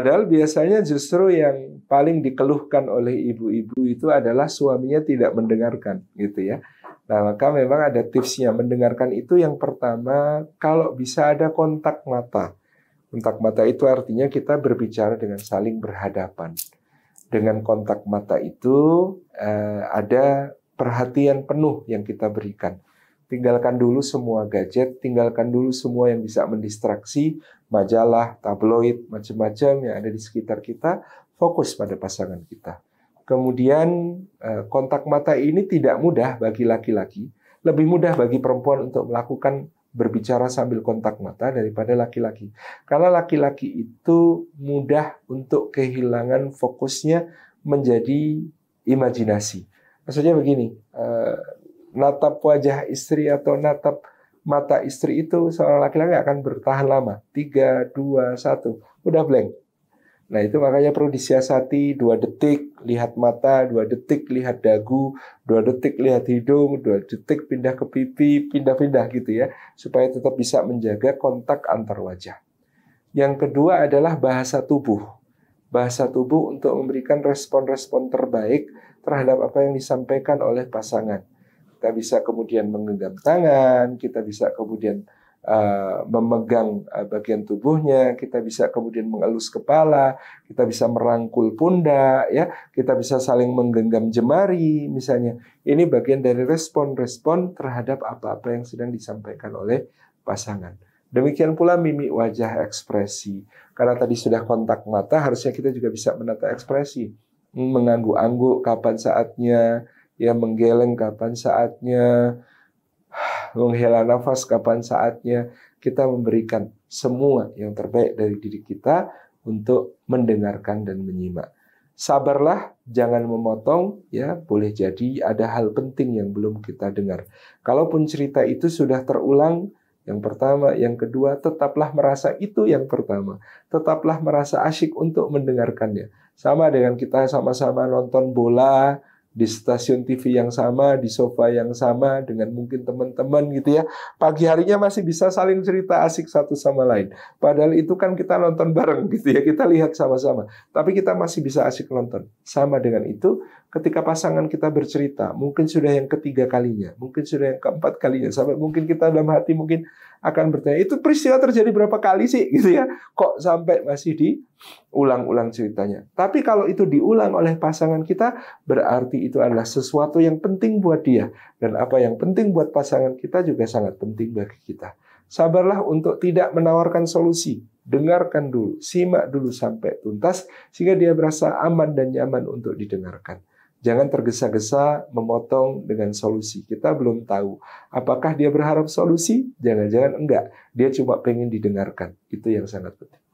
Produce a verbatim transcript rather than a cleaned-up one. Padahal biasanya justru yang paling dikeluhkan oleh ibu-ibu itu adalah suaminya tidak mendengarkan, gitu ya. Nah, maka memang ada tipsnya. Mendengarkan itu yang pertama, kalau bisa ada kontak mata. Kontak mata itu artinya kita berbicara dengan saling berhadapan. Dengan kontak mata itu eh, ada perhatian penuh yang kita berikan. Tinggalkan dulu semua gadget, tinggalkan dulu semua yang bisa mendistraksi, majalah, tabloid, macam-macam yang ada di sekitar kita, fokus pada pasangan kita. Kemudian kontak mata ini tidak mudah bagi laki-laki, lebih mudah bagi perempuan untuk melakukan berbicara sambil kontak mata daripada laki-laki. Karena laki-laki itu mudah untuk kehilangan fokusnya menjadi imajinasi. Maksudnya begini, natap wajah istri atau natap mata istri itu seorang laki-laki akan bertahan lama. tiga, dua, satu. Udah blank. Nah, itu makanya perlu disiasati. dua detik lihat mata, dua detik lihat dagu, dua detik lihat hidung, dua detik pindah ke pipi, pindah-pindah gitu ya. Supaya tetap bisa menjaga kontak antar wajah. Yang kedua adalah bahasa tubuh. Bahasa tubuh untuk memberikan respon-respon terbaik terhadap apa yang disampaikan oleh pasangan. Kita bisa kemudian menggenggam tangan, kita bisa kemudian uh, memegang uh, bagian tubuhnya, kita bisa kemudian mengelus kepala, kita bisa merangkul pundak, ya, kita bisa saling menggenggam jemari, misalnya. Ini bagian dari respon-respon terhadap apa-apa yang sedang disampaikan oleh pasangan. Demikian pula mimik wajah ekspresi. Karena tadi sudah kontak mata, harusnya kita juga bisa menata ekspresi. Mengangguk-angguk kapan saatnya, ya, menggeleng kapan saatnya, menghela nafas kapan saatnya. Kita memberikan semua yang terbaik dari diri kita untuk mendengarkan dan menyimak. Sabarlah, jangan memotong, ya, boleh jadi ada hal penting yang belum kita dengar. Kalaupun cerita itu sudah terulang, yang pertama, yang kedua, tetaplah merasa itu yang pertama. Tetaplah merasa asyik untuk mendengarkannya. Sama dengan kita sama-sama nonton bola, di stasiun T V yang sama, di sofa yang sama, dengan mungkin teman-teman gitu ya. Pagi harinya masih bisa saling cerita asik satu sama lain. Padahal itu kan kita nonton bareng gitu ya, kita lihat sama-sama. Tapi kita masih bisa asik nonton. Sama dengan itu, ketika pasangan kita bercerita, mungkin sudah yang ketiga kalinya, mungkin sudah yang keempat kalinya, sampai mungkin kita dalam hati mungkin akan bertanya, itu peristiwa terjadi berapa kali sih gitu ya? Kok sampai masih diulang-ulang ceritanya? Tapi kalau itu diulang oleh pasangan kita, berarti itu adalah sesuatu yang penting buat dia. Dan apa yang penting buat pasangan kita juga sangat penting bagi kita. Sabarlah untuk tidak menawarkan solusi. Dengarkan dulu, simak dulu sampai tuntas, sehingga dia merasa aman dan nyaman untuk didengarkan. Jangan tergesa-gesa memotong dengan solusi. Kita belum tahu apakah dia berharap solusi, jangan-jangan enggak. Dia cuma pengen didengarkan. Itu yang sangat penting.